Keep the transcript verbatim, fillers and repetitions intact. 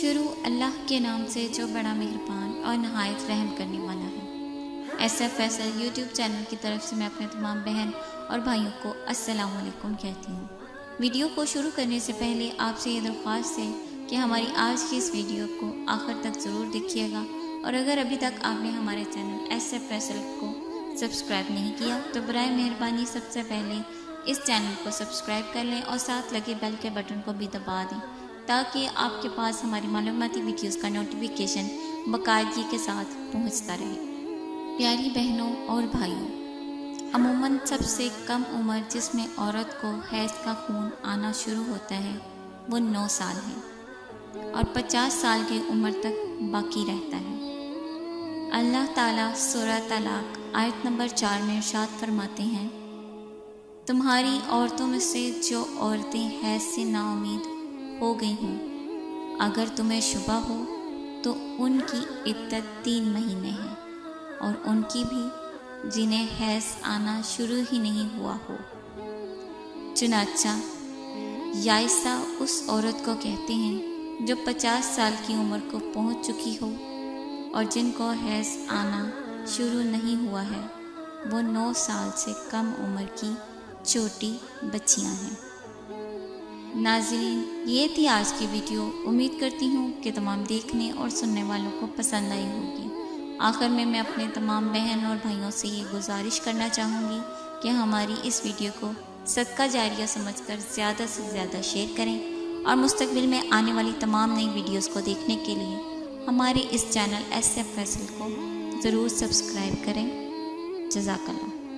शुरू अल्लाह के नाम से जो बड़ा मेहरबान और नहायत रहम करने वाला है। S F Faisal YouTube channel की तरफ से मैं अपने तमाम बहन और भाइयों को अस्सलाम वालेकुम कहती हूँ। वीडियो को शुरू करने से पहले आपसे ये दरख्वास्त है कि हमारी आज की इस वीडियो को आखिर तक ज़रूर देखिएगा, और अगर अभी तक आपने हमारे चैनल एस एफ फैसल को सब्सक्राइब नहीं किया तो बराए मेहरबानी सबसे पहले इस चैनल को सब्सक्राइब कर लें और साथ लगे बेल के बटन को भी दबा दें, ताकि आपके पास हमारी मालूमाती वीडियोस का नोटिफिकेशन बाकायदगी के साथ पहुंचता रहे। प्यारी बहनों और भाइयों, अमूमन सबसे कम उम्र जिसमें औरत को हैज का खून आना शुरू होता है वो नौ साल है और पचास साल की उम्र तक बाकी रहता है। अल्लाह ताला सूरह तलाक आयत नंबर चार में इरशाद फरमाते हैं, तुम्हारी औरतों में से जो औरतें हैज से नाउमीद हो गई हों, अगर तुम्हें शुबा हो तो उनकी इद्दत तीन महीने है, और उनकी भी जिन्हें हैज आना शुरू ही नहीं हुआ हो। चुनाचा याइसा उस औरत को कहते हैं जो पचास साल की उम्र को पहुंच चुकी हो और जिनको हैज आना शुरू नहीं हुआ है, वो नौ साल से कम उम्र की छोटी बच्चियां हैं। नाज़रीन, ये थी आज की वीडियो। उम्मीद करती हूँ कि तमाम देखने और सुनने वालों को पसंद आई होगी। आखिर में मैं अपने तमाम बहन और भाइयों से ये गुजारिश करना चाहूँगी कि हमारी इस वीडियो को सदका जारिया समझकर ज़्यादा से ज़्यादा शेयर करें, और मुस्तकबिल में आने वाली तमाम नई वीडियोस को देखने के लिए हमारे इस चैनल एस एफ फैसल को ज़रूर सब्सक्राइब करें। जज़ाकल्लाह।